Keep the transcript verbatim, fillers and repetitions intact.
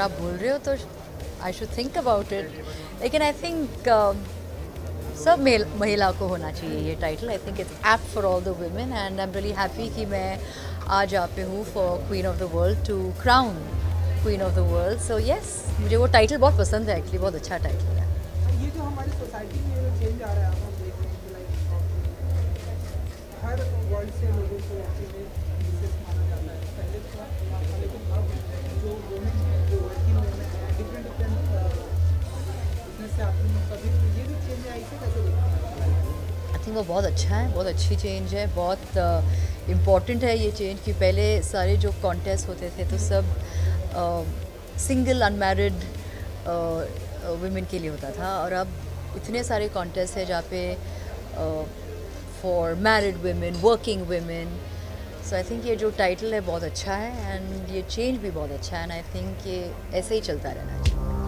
अगर आप बोल रहे हो तो I should think about it. लेकिन आई थिंक सब महिला को होना चाहिए ये title. I think it's apt for all the women and I am really happy कि मैं आज यहाँ पे हूँ for queen of the world to crown queen of the world. So yes, मुझे वो टाइटल बहुत पसंद है एक्चुअली, बहुत अच्छा टाइटल है. ये जो हमारी सोसाइटी में जो चेंज आ रहा है आप देख रहे हैं, लाइक हर वर्ल्ड से लोगों को एक्चुअली विशेष माना जाता है. पहले था लेकिन अब जो वुमेन जो वर्किंग वुमेन है डिफरेंट डिफरेंट बिजनेस से आती है, कभी ये भी चेंज आई से कैसे देखते हैं? आई थिंक वो बहुत अच्छा है, बहुत अच्छी चेंज है, बहुत इम्पॉर्टेंट है ये चेंज कि पहले सारे जो कॉन्टेस्ट होते थे तो सब सिंगल अनमैरिड वुमेन के लिए होता था और अब इतने सारे कॉन्टेस्ट हैं जहाँ पे for married women, working women. So I think ये जो टाइटल है बहुत अच्छा है एंड ये चेंज भी बहुत अच्छा है एंड आई थिंक ये ऐसे ही चलता रहना चाहिए.